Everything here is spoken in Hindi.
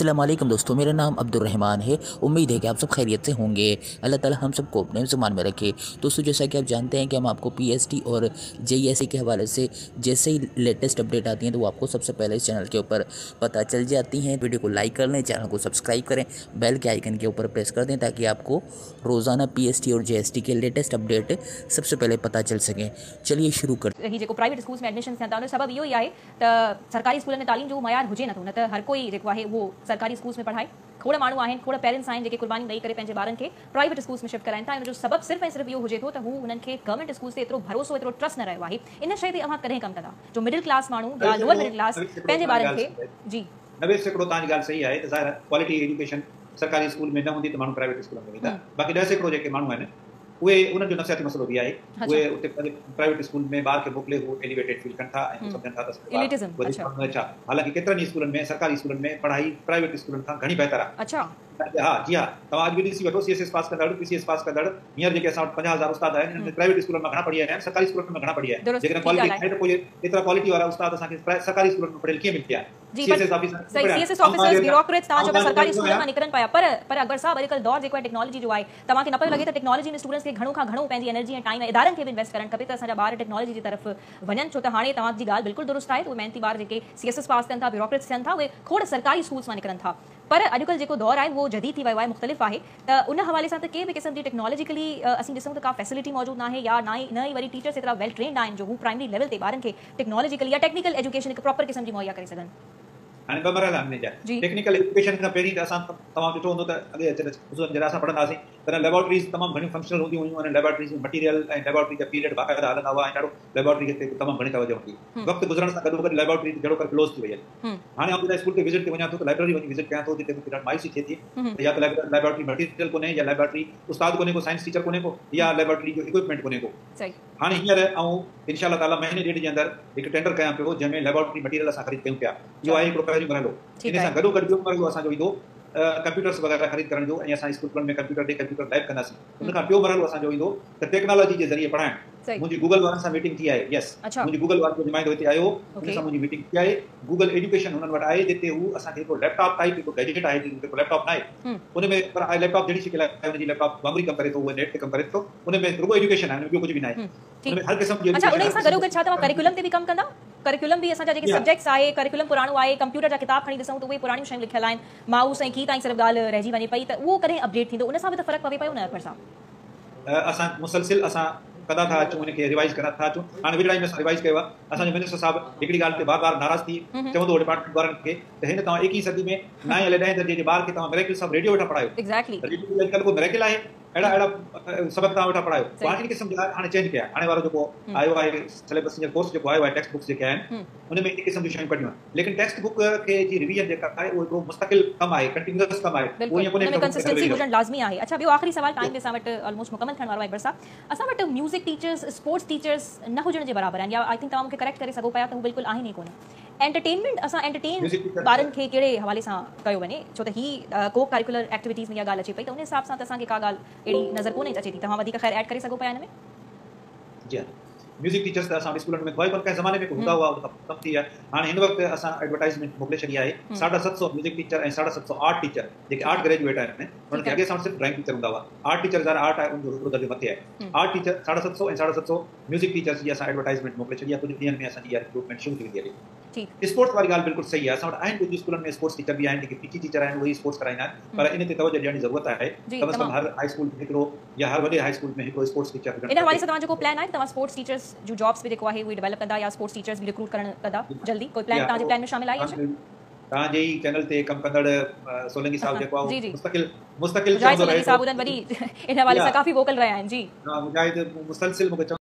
अस्सलाम वालेकुम दोस्तों, मेरा नाम अब्दुर्रहमान है। उम्मीद है कि आप सब खैरियत से होंगे। अल्लाह ताला हम सबको अपने ज़ुबान में रखे। दोस्तों, जैसा कि आप जानते हैं कि हम आपको पीएसटी और जेएसटी के हवाले से जैसे ही लेटेस्ट अपडेट आती हैं तो वो आपको सबसे पहले इस चैनल के ऊपर पता चल जाती हैं। वीडियो को लाइक कर लें, चैनल को सब्सक्राइब करें, बेल के आइकन के ऊपर प्रेस कर दें ताकि आपको रोज़ाना पीएसटी और जेएसटी के लेटेस्ट अपडेट सबसे पहले पता चल सकें। चलिए शुरू करते हैं। जेको प्राइवेट स्कूल्स में एडमिशन सेंटर सबब यो ही आए तो सरकारी स्कूल में तालीम जो मयार हुजे न तो न तो हर कोई जेको है वो सरकारी स्कूल्स में पढ़ाए। थोड़ा माण्हू आहिनि, थोड़ा पेरेंट्स आहिनि जेके कुर्बानी ॾेई करे पंहिंजे ॿारनि खे प्राइवेट स्कूल्स में शिफ्ट कराइनि था। इनजो सबब सिर्फ़ ऐं सिर्फ़ इहो हुजे थो त हू उन्हनि खे गवर्नमेंट स्कूल्स ते एतिरो भरोसो, एतिरो ट्रस्ट न रहियो आहे। इन शइ ते अव्हां कॾहिं कमु कंदा जो मिडिल क्लास माण्हू या लोअर मिडिल क्लास पंहिंजे ॿारनि खे जी 90% तव्हांजी ॻाल्हि सही आहे। ज़ाहिर आहे क्वालिटी एजुकेशन सरकारी स्कूल में न हूंदी त माण्हू प्राइवेट स्कूल में वेंदा। बाक़ी 10% जेके माण्हू आहिनि उहे उन्हनि जो नफ़्सियाती मसइलो बि आहे। उहे उते प्राइवेट स्कूल में ॿार खे मोकिले हू एलिवेटेड फील कनि था ऐं सम्झनि था त अच्छा। हालांकि केतिरनि स्कूलनि में सरकारी स्कूलनि में पढ़ाई प्राइवेट स्कूलनि खां घणी बहितर आहे। अच्छा हा जी हा, तव्हां अॼु बि ॾिसी वठो सीएसएस पास कंदड़ पीसीएस पास कंदड़ हींअर जेके असां वटि 50,000 उस्ताद आहिनि हिननि प्राइवेट स्कूलनि में घणा पढ़ी आया आहिनि, सरकारी स्कूलनि में घणा पढ़ी आया आहिनि। जेकॾहिं क्वालिटी आहे त पोइ एतिरा क्वालिटी वारा उस्ताद असांखे सरकारी स्कूलनि में पढ़ियल कीअं मिलंदा आहिनि। CSS officer CSS officers bureaucrats तव्हां जो सरकारी स्कूल मां निकिरनि पिया पर अकबर साहब अॼुकल्ह दौर जेको आहे टेक्नोलॉजी जो आहे, तव्हांखे न पियो लॻे त टेक्नोलॉजी में स्टूडेंट्स खे घणो खां घणो पंहिंजी एनर्जी ऐं टाइम इदारनि खे बि इन्वेस्ट करणु खपे त असांजा ॿार टेक्नोलॉजी जी तरफ़ वञनि। छो त हाणे तव्हांजी ॻाल्हि बिल्कुलु दुरुस्त आहे। उहे महिनती ॿार जेके सीएसएस पास थियनि था, ब्यूरोक्रेट्स थियनि था, उहे खोड़ सरकारी स्कूल्स मां निकिरनि था। पर अॼुकल्ह जेको दौर आहे वो जदीद थी वियो आहे, मुख़्तलिफ़ आहे। त उन हवाले सां त कंहिं बि क़िस्म जी टेक्नोलॉजिकली असीं ॾिसूं त का फैसिलिटी मौजूदु न आहे या न ई वरी टीचर्स एतिरा वेल ट्रेंड आहिनि जो हू प्राइमरी लेवल ते ॿारनि खे टेक्नोलॉजिकली या टेक्निकल एजुकेशन हिकु प्रॉपर क़िस्म जी मुहैया करे सघनि। हाणे ॿ मरहला आहिनि जा टेक्निकल एजुकेशन खां पहिरीं त असां तमामु ॾिठो हूंदो त अॻे अचनि जॾहिं असां पढ़ंदासीं तॾहिं लेबॉरेटरीज़ तमामु घणियूं फंक्शनल हूंदियूं हुयूं ऐं लेबॉरेटरीज़ में मटीरियल ऐं लेबॉरेटरी जा पीरियड बाक़ाइदा हलंदा हुआ ऐं ॾाढो लेबॉरेटरी खे तमामु घणी तवजो हूंदी। वक़्तु गुज़रण सां गॾो गॾु लेबॉरेटरी जहिड़ो कर क्लोज़ थी वई आहे। हाणे आउं स्कूल ते विज़िट ते वञा थो त लाइब्रेरी वञी विज़िट कयां थो, जिते मूंखे मायूसी थिए थी या त लेबॉरेटरी मटीरियल कोन्हे या लेबॉरेटरी उस्ताद कोन्हे को, साइंस टीचर कोन्हे को या लेबॉरेटरी जो इक्विपमेंट कोन्हे को। हाणे हींअर आउं इंशाल्लाह ताला महीने ॾेढ जे अंदरि हिकु टेंडर कयां पियो जंहिंमें लेबॉरेटरी मटीरियल असां ख़रीद कयूं पिया। इहो आहे हिकिड़ो पहिरियों मरहलो। इन सां गॾो गॾु ॿियो मरहलो असांजो ईंदो कंप्यूटर्स वग़ैरह ख़रीद करण जो ऐं असां स्कूलनि में कंप्यूटर लाइव कंदासीं। उनखां ॿियो मरहलो असांजो ईंदो त टेक्नोलॉजी जे ज़रिए पढ़ाइणु। मुंहिंजी गूगल वारनि सां मीटिंग थी आहे। यस, मुंहिंजी गूगल वारनि जो नुमाइंदो हिते आयो, हुन सां मुंहिंजी मीटिंग थी आहे। गूगल एजुकेशन हुननि वटि आहे जिते हू असांखे हिकिड़ो लैपटॉप टाइप हिकिड़ो गैजेट आहे, जेको लैपटॉप न आहे उनमें पर लैपटॉप जहिड़ी शकिल आहे, हुनजी लैपटॉप वांगुरु कमु करे थो, उहो नेट ते कमु करे थो। उनमें रुगो एजुकेशन आहे, ॿियो कुझु बि न आहे। हर क़िस्म जो उन सां गॾो गॾु छा तव्हां करिकुलम ते बि कमु कंदा? करिकुलम भी असांजा जेके सब्जेक्ट्स आए करिकुलम पुराणो आए। कंप्यूटर जा किताब खणी ॾिसूं तो उहे पुराणियूं शयूं लिखियल आहिनि। माउस ऐं की ताईं सिर्फ़ ॻाल्हि रहिजी वञे पई तो वो कॾहिं अपडेट थींदो, उन सां भी तो फ़र्क़ु पवे पियो न। अकबर साहब असां मुसलसिल असां कदा था अचूं, उनखे रिवाइज़ करा था अचूं। हाणे विच में रिवाइज़ कयो आहे। असांजो मिनिस्टर साहिबु हिकिड़ी ॻाल्हि ते बार बार नाराज़ थी चवंदो डिपार्टमेंट वारनि खे त हिन तव्हां 21वीं सदी में 9 या 10 दर्जे जे ॿार खे तव्हां मिरेकल साहिबु रेडियो वेठा पढ़ायो। एक्ज़ैक्टली रेडियो अॼुकल्ह को मिरेकल आहे, अड़ा अड़ा सबक तव्हां वेठा पढ़ायो। बाक़ी क़िस्म जा हाणे चेंज कया। हाणे वारो जेको आयो आहे सिलेबस जो कोर्स जेको आयो आहे टेक्स्ट बुक्स जेके आहिनि उनमें हिन क़िस्म जूं शयूं पढ़ियूं आहिनि। लेकिन टेक्स्ट बुक खे जी रिवीजन जेका आहे उहो हिकिड़ो मुस्तक़िल कमु आहे, कंटिन्यूअस कमु आहे, उहो ईअं कोन्हे कंसिस्टेंसी हुजणु लाज़मी आहे। अच्छा, ॿियो आख़िरी सवाल टाइम असां वटि ऑलमोस्ट मुकमल थियण वारो आहे। अकबर साहब असां वटि म्यूज़िक टीचर्स स्पोर्ट्स टीचर्स न हुजण जे बराबरि आहिनि या आई थिंक तव्हां मूंखे करेक्ट करे सघो पिया त हू बिल्कुलु आहिनि ई कोन। एंटरटेनमेंट असां एंटरटेन ॿारनि खे कहिड़े हवाले सां कयो वञे छो त हीअ को करिकुलर एक्टिविटीज़ में इहा ॻाल्हि अचे पई त उन हिसाब सां त असांखे का ॻाल्हि अहिड़ी नज़र कोन्हे अचे थी। तव्हां वधीक ख़ैर ऐड करे सघो पिया हिन में। जी म्यूज़िक टीचर्स त असां स्कूलनि में कोई कंहिं ज़माने में हूंदा हुआ, उहो ख़तमु थी विया। हाणे हिन वक़्तु असां एडवर्टाइज़मेंट मोकिले छॾी आहे 750 म्यूज़िक टीचर ऐं 750 आर्ट टीचर जेके आर्ट ग्रेजुएट आहिनि हुननि खे अॻे सां सिर्फ़ु ड्राइंग टीचर हूंदा हुआ। आर्ट टीचर ज़ाहिर आर्ट आहे उनजो हिकिड़ो दर्जो मथे आहे। आर्ट टीचर 750 ऐं 750 म्यूज़िक टीचर्स जी असां एडवर्टाइज़मेंट मोकिले छॾी आहे। कुझु ॾींहंनि में असांजी इहा रिक्रूटमेंट शुरू थी वेंदी आहे। स्पोर्ट्स वारी ॻाल्हि बिल्कुलु सही आहे। असां वटि आहिनि कुझु स्कूलनि में स्पोर्ट्स टीचर बि आहिनि जेके पीटी टीचर आहिनि उहे स्पोर्ट्स कराईंदा आहिनि, पर इन ते तवजो ॾियण जी ज़रूरत आहे। कम से कम हर हाई स्कूल में हिकिड़ो या हर वॾे हाई स्कूल में हिकिड़ो स्पोर्ट्स टीचर। इन हवाले सां तव्हां जेको प्लान आहे, तव्हां स्पोर्ट्स टीचर्स जो जॉब्स बि जेको आहे उहे डेवलप कंदा या स्पोर्ट्स टीचर्स बि रिक्रूट करण कंदा जल्दी? कोई प्लान तव्हांजे प्लान में शामिल आहे छा? तव्हांजे ई चैनल ते कमु कंदड़ सोलंकी साहिब जेको आहे मुस्तक़िल मुजाहिद साहिब उन्हनि वरी इन हवाले सां काफ़ी वोकल रहिया आहिनि। जी मुजाहिद मुसलसिल मूंखे